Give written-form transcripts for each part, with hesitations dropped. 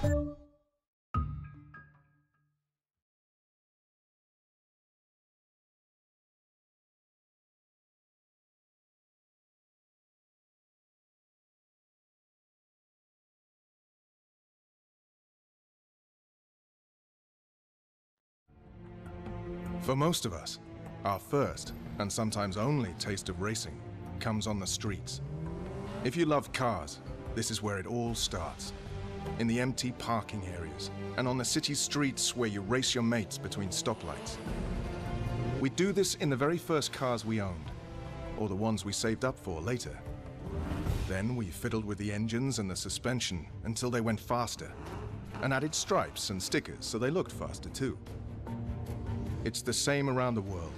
For most of us, our first, and sometimes only, taste of racing comes on the streets. If you love cars, this is where it all starts. In the empty parking areas, and on the city streets where you race your mates between stoplights. We do this in the very first cars we owned, or the ones we saved up for later. Then we fiddled with the engines and the suspension until they went faster, and added stripes and stickers so they looked faster too. It's the same around the world,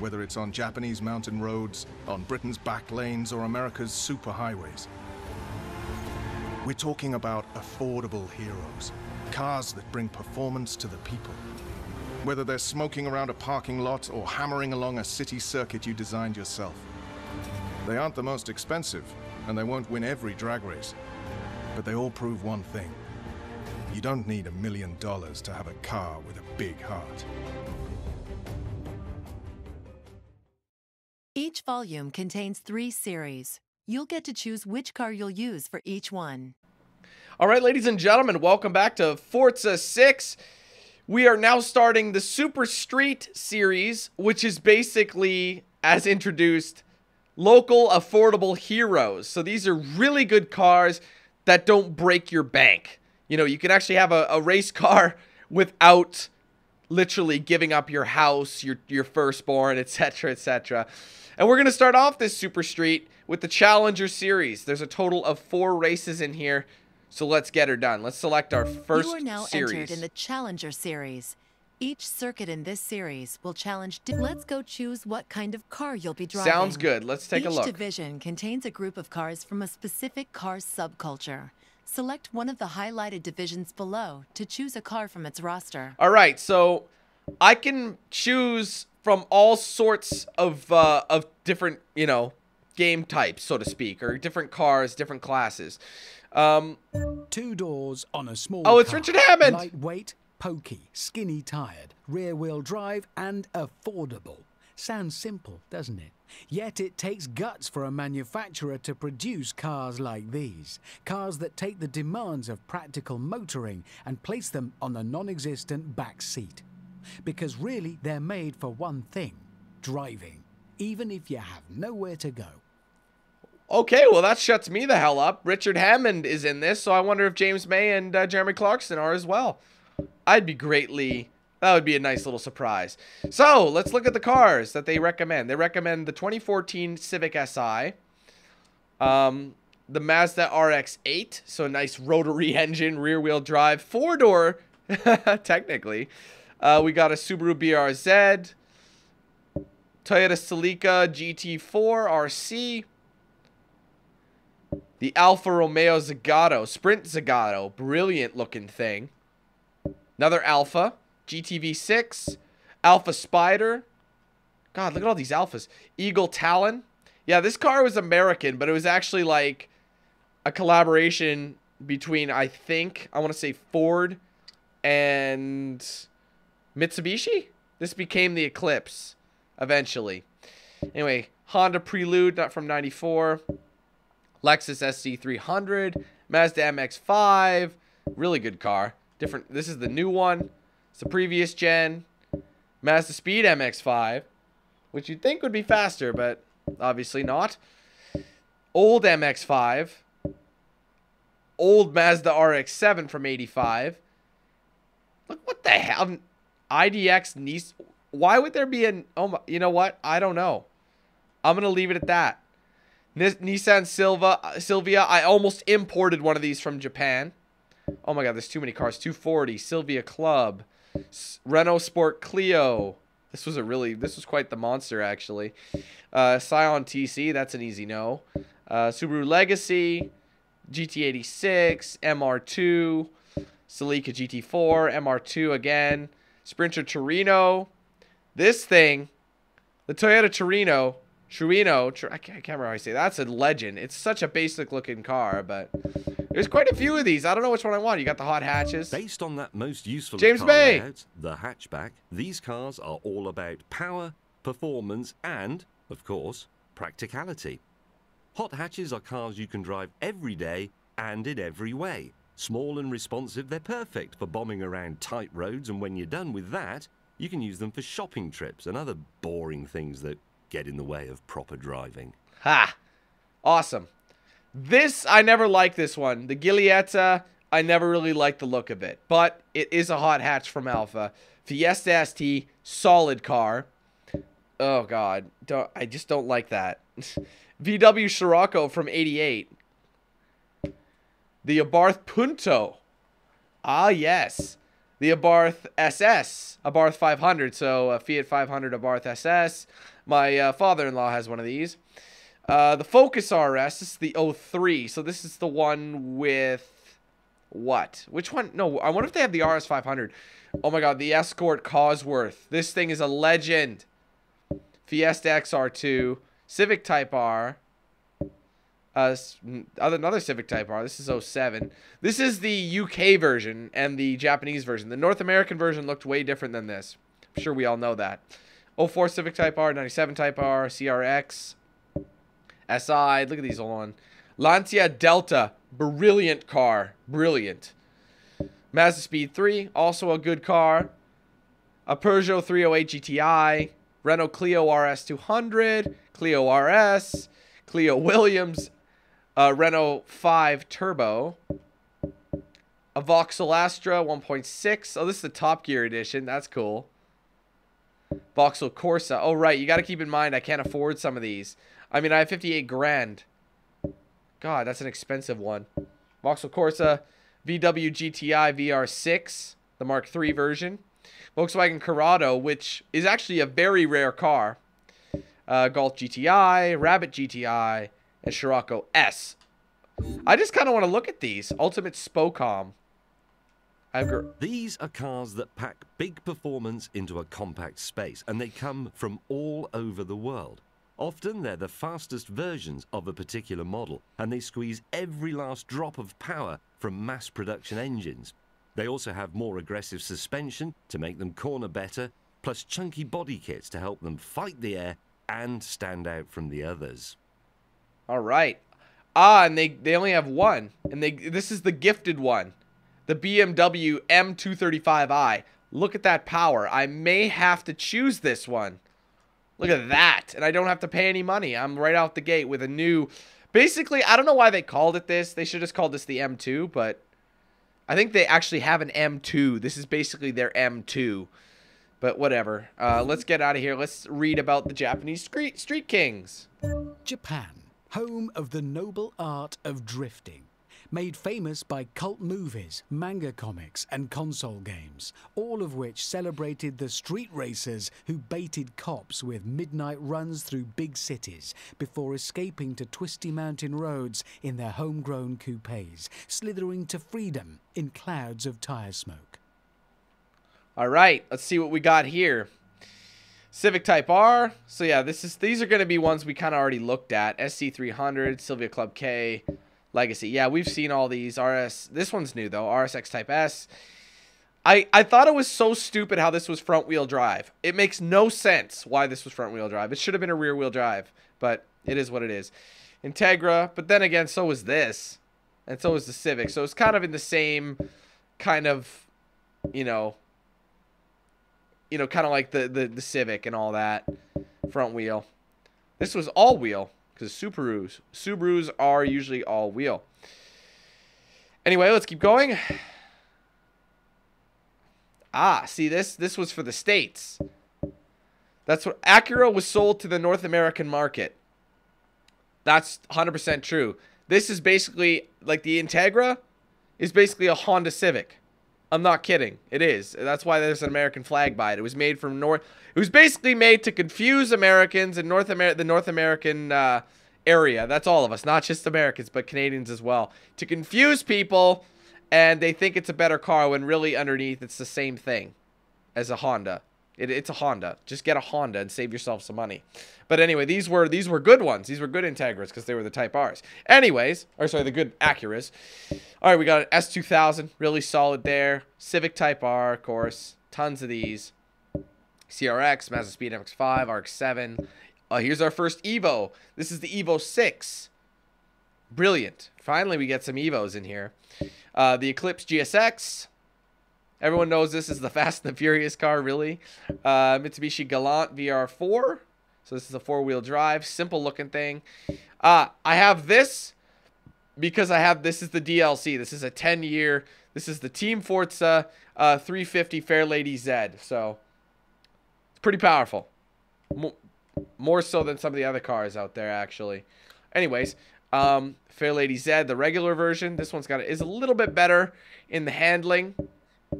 whether it's on Japanese mountain roads, on Britain's back lanes, or America's superhighways. We're talking about affordable heroes, cars that bring performance to the people. Whether they're smoking around a parking lot or hammering along a city circuit you designed yourself. They aren't the most expensive, and they won't win every drag race, but they all prove one thing. You don't need $1 million to have a car with a big heart. Each volume contains 3 series. You'll get to choose which car you'll use for each one. All right, ladies and gentlemen, welcome back to Forza 6. We are now starting the Super Street series, which is basically, as introduced, local affordable heroes. So these are really good cars that don't break your bank. You know, you can actually have a race car without literally giving up your house, your firstborn, etc., etc. And we're going to start off this Super Street with the Challenger Series. There's a total of 4 races in here, so let's get her done. Let's select our first series. You are now entered in the Challenger Series. Each circuit in this series will challenge... Let's go choose what kind of car you'll be driving. Sounds good. Let's take a look. Each division contains a group of cars from a specific car subculture. Select one of the highlighted divisions below to choose a car from its roster. All right, so I can choose from all sorts of different, you know, game types, so to speak, or different cars, different classes. 2 doors on a small car. Oh, it's Richard Hammond. Lightweight, pokey, skinny tired, rear-wheel drive, and affordable. Sounds simple, doesn't it? Yet it takes guts for a manufacturer to produce cars like these. Cars that take the demands of practical motoring and place them on the non-existent back seat. Because really, they're made for one thing. Driving. Even if you have nowhere to go. Okay, well that shuts me the hell up. Richard Hammond is in this, so I wonder if James May and Jeremy Clarkson are as well. I'd be greatly... That would be a nice little surprise. So, let's look at the cars that they recommend. They recommend the 2014 Civic Si, the Mazda RX-8, so a nice rotary engine, rear-wheel drive, 4-door, technically. We got a Subaru BRZ, Toyota Celica GT4 RC, the Alfa Romeo Zagato, Sprint Zagato, brilliant-looking thing. Another Alfa. GTV6, Alfa Spider. God, look at all these Alphas. Eagle Talon. Yeah, this car was American, but it was actually like a collaboration between, I think, I want to say Ford and Mitsubishi. This became the Eclipse eventually. Anyway, Honda Prelude, not from 94. Lexus SC300. Mazda MX-5. Really good car. Different. This is the new one. It's the previous gen Mazda Speed MX-5, which you'd think would be faster, but obviously not. Old MX-5, old Mazda RX-7 from 85. Look, what the hell? IDX Nissan. Why would there be an? Oh my, you know what? I don't know. I'm gonna leave it at that. Nissan Silvia. I almost imported one of these from Japan. Oh my God, there's too many cars. 240 Silvia Club. Renault Sport Clio. This was quite the monster, actually. Scion TC, that's an easy no. Subaru Legacy, GT86, MR2, Celica GT4, MR2 again, Sprinter Torino. This thing, the Toyota Torino, Torino. I can't remember how I say that. That's a legend. It's such a basic looking car, but there's quite a few of these. I don't know which one I want. You got the hot hatches. Based on that most useful James May layout, the hatchback, these cars are all about power, performance, and, of course, practicality. Hot hatches are cars you can drive every day and in every way. Small and responsive, they're perfect for bombing around tight roads, and when you're done with that, you can use them for shopping trips and other boring things that get in the way of proper driving. Ha! Awesome. This, I never liked this one. The Giulietta, I never really liked the look of it, but it is a hot hatch from Alfa. Fiesta ST, solid car. Oh God, I just don't like that. VW Scirocco from '88. The Abarth Punto. Ah yes. The Abarth SS, Abarth 500, so Fiat 500 Abarth SS. My father-in-law has one of these. The Focus RS, this is the 03, so this is the one with what? Which one? No, I wonder if they have the RS 500. Oh my God, the Escort Cosworth. This thing is a legend. Fiesta XR2, Civic Type R. Another Civic Type R. This is 07. This is the UK version and the Japanese version. The North American version looked way different than this. I'm sure we all know that. 04 Civic Type R, 97 Type R, CRX, SI. Look at these all on. Lancia Delta. Brilliant car. Brilliant. Mazda Speed 3. Also a good car. A Peugeot 308 GTI. Renault Clio RS200. Clio RS. Clio Williams. Renault 5 Turbo, a Vauxhall Astra 1.6. Oh, this is the Top Gear edition. That's cool. Vauxhall Corsa. Oh, right. You got to keep in mind I can't afford some of these. I mean, I have 58 grand. God, that's an expensive one. Vauxhall Corsa, VW GTI VR6, the Mark III version. Volkswagen Corrado, which is actually a very rare car. Golf GTI, Rabbit GTI, and Scirocco S. I just kind of want to look at these. Ultimate Spocom. These are cars that pack big performance into a compact space, and they come from all over the world. Often they're the fastest versions of a particular model, and they squeeze every last drop of power from mass production engines. They also have more aggressive suspension to make them corner better, plus chunky body kits to help them fight the air and stand out from the others. All right. Ah, and they only have one. And this is the gifted one. The BMW M235i. Look at that power. I may have to choose this one. Look at that. And I don't have to pay any money. I'm right out the gate with a new... Basically, I don't know why they called it this. They should have just called this the M2, but... I think they actually have an M2. This is basically their M2. But whatever. Let's get out of here. Let's read about the Japanese street kings. Japan, home of the noble art of drifting, made famous by cult movies, manga comics, and console games, all of which celebrated the street racers who baited cops with midnight runs through big cities before escaping to twisty mountain roads in their homegrown coupes, slithering to freedom in clouds of tire smoke. All right, let's see what we got here. Civic Type R. So yeah, these are going to be ones we kind of already looked at. SC300, Silvia Club K, Legacy. Yeah, we've seen all these. RS. This one's new though. RSX Type S. I thought it was so stupid how this was front wheel drive. It makes no sense why this was front wheel drive. It should have been a rear wheel drive, but it is what it is. Integra, but then again, so was this, and so was the Civic. So it's kind of in the same kind of, you know, kind of like the Civic and all that. Front wheel. This was all wheel because Subarus are usually all wheel. Anyway, let's keep going. Ah, see this was for the States. That's what Acura was sold to the North American market. That's 100% true. This is basically like the Integra is basically a Honda Civic. I'm not kidding. It is. That's why there's an American flag by it. It was made from North... It was basically made to confuse Americans in the North American area. That's all of us. Not just Americans, but Canadians as well. To confuse people, and they think it's a better car when really underneath it's the same thing as a Honda. It's a Honda. Just get a Honda and save yourself some money. But anyway, these were good ones. These were good Integras because they were the Type Rs. Anyways, or sorry, the good Acuras. All right, we got an S2000, really solid there. Civic Type R, of course, tons of these. CRX, Mazda Speed MX-5, RX-7. Here's our first Evo. This is the Evo 6. Brilliant. Finally, we get some Evos in here. The Eclipse GSX. Everyone knows this is the Fast and the Furious car, really. Mitsubishi Galant VR4. So this is a four-wheel drive, simple-looking thing. I have this because I have this is the DLC. This is a 10-year. This is the Team Forza 350 Fairlady Z. So it's pretty powerful. More so than some of the other cars out there, actually. Anyways, Fairlady Z, the regular version. This one's is a little bit better in the handling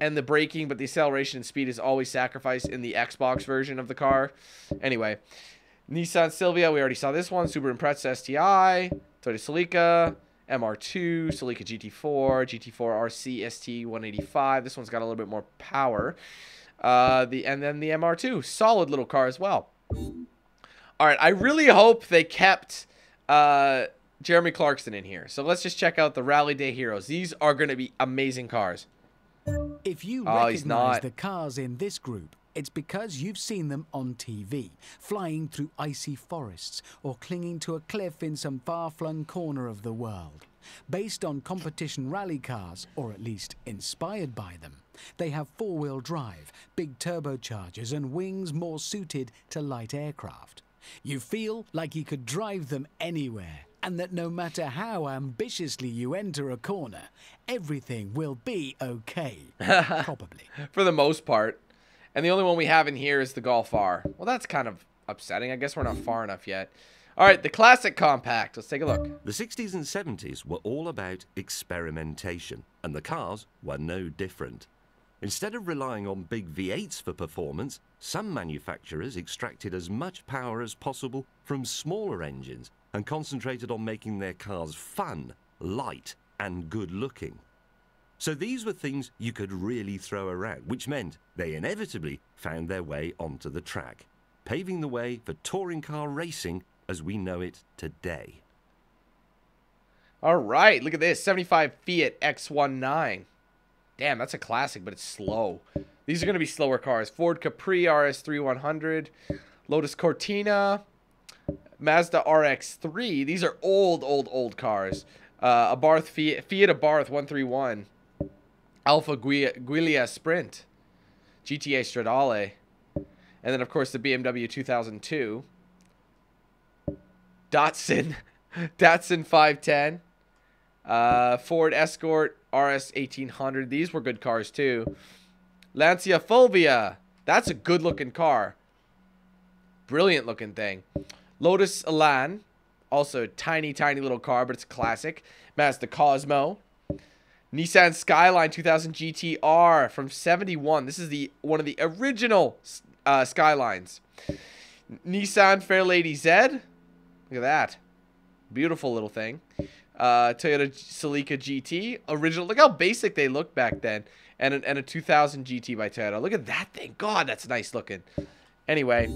and the braking, but the acceleration and speed is always sacrificed in the Xbox version of the car. Anyway, Nissan Silvia, we already saw this one. Subaru Impreza STI, Toyota Celica, MR2, Celica GT4, GT4 RC ST185. This one's got a little bit more power. And then the MR2, solid little car as well. All right, I really hope they kept Jeremy Clarkson in here. So let's just check out the Rally Day Heroes. These are going to be amazing cars. If you recognize the cars in this group, it's because you've seen them on TV, flying through icy forests or clinging to a cliff in some far-flung corner of the world. Based on competition rally cars, or at least inspired by them, they have four-wheel drive, big turbochargers and wings more suited to light aircraft. You feel like you could drive them anywhere, and that no matter how ambitiously you enter a corner, everything will be okay, probably. For the most part. And the only one we have in here is the Golf R. Well, that's kind of upsetting. I guess we're not far enough yet. All right, the classic compact. Let's take a look. The 60s and 70s were all about experimentation, and the cars were no different. Instead of relying on big V8s for performance, some manufacturers extracted as much power as possible from smaller engines and concentrated on making their cars fun, light and good-looking. So these were things you could really throw around, which meant they inevitably found their way onto the track, paving the way for touring car racing as we know it today. All right, look at this, 75 Fiat X19. Damn, that's a classic, but it's slow. These are going to be slower cars. Ford Capri RS3100, Lotus Cortina, Mazda RX-3. These are old, old cars. Abarth Fiat Abarth 131, Alfa Giulia Sprint, GTA Stradale, and then of course the BMW 2002, Datsun, Datsun 510, Ford Escort RS 1800. These were good cars too. Lancia Fulvia, that's a good looking car, brilliant looking thing. Lotus Elan, also tiny little car, but it's classic. Mazda Cosmo. Nissan Skyline 2000 GTR from 71. This is one of the original Skylines. Nissan Fairlady Z. Look at that. Beautiful little thing. Toyota Celica GT. Original. Look how basic they looked back then. And a 2000 GT by Toyota. Look at that thing. God, that's nice looking. Anyway.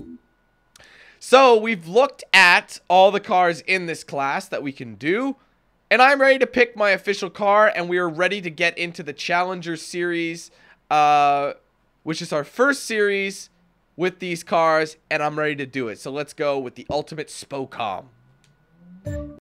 So we've looked at all the cars in this class that we can do, and I'm ready to pick my official car, and we are ready to get into the Challenger series, which is our first series with these cars, and I'm ready to do it. So let's go with the Ultimate Spocom.